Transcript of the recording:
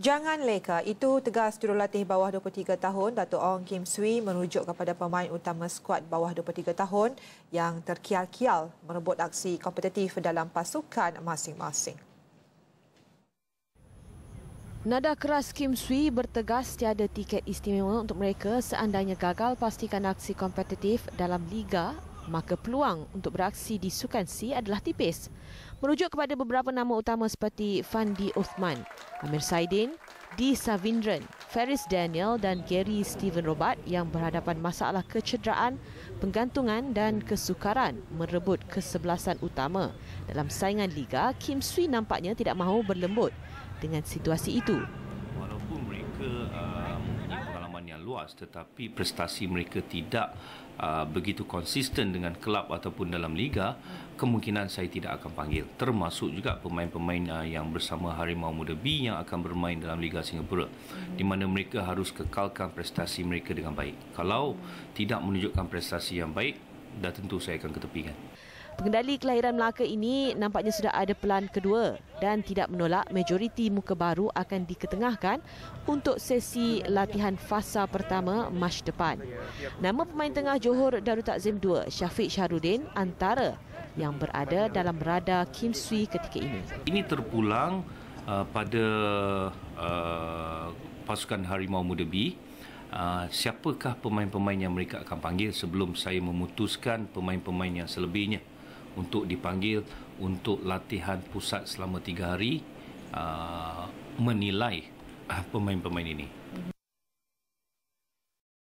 Jangan leka, itu tegas jurulatih bawah 23 tahun Datuk Ong Kim Swee merujuk kepada pemain utama skuad bawah 23 tahun yang terkial-kial merebut aksi kompetitif dalam pasukan masing-masing. Nada keras Kim Swee bertegas tiada tiket istimewa untuk mereka seandainya gagal pastikan aksi kompetitif dalam liga, maka peluang untuk beraksi di Sukan C adalah tipis. Merujuk kepada beberapa nama utama seperti Fandi Othman, Amir Saidin, D Savindran, Faris Daniel dan Gary Steven Robat yang berhadapan masalah kecederaan, penggantungan dan kesukaran merebut kesebelasan utama. Dalam saingan liga, Kim Swee nampaknya tidak mahu berlembut dengan situasi itu. Walaupun mereka pengalaman yang luas, tetapi prestasi mereka tidak begitu konsisten dengan kelab ataupun dalam liga, kemungkinan saya tidak akan panggil. Termasuk juga pemain-pemain yang bersama Harimau Muda B yang akan bermain dalam Liga Singapura, di mana mereka harus kekalkan prestasi mereka dengan baik. Kalau tidak menunjukkan prestasi yang baik, dah tentu saya akan ketepikan. Pengendali kelahiran Melaka ini nampaknya sudah ada pelan kedua dan tidak menolak majoriti muka baru akan diketengahkan untuk sesi latihan fasa pertama Mac depan. Nama pemain tengah Johor Darul Takzim II, Syafiq Syahrudin antara yang berada dalam radar Kim Swee ketika ini. Ini terpulang pada pasukan Harimau Muda B. Siapakah pemain-pemain yang mereka akan panggil sebelum saya memutuskan pemain-pemain yang selebihnya untuk dipanggil untuk latihan pusat selama 3 hari, menilai pemain-pemain ini.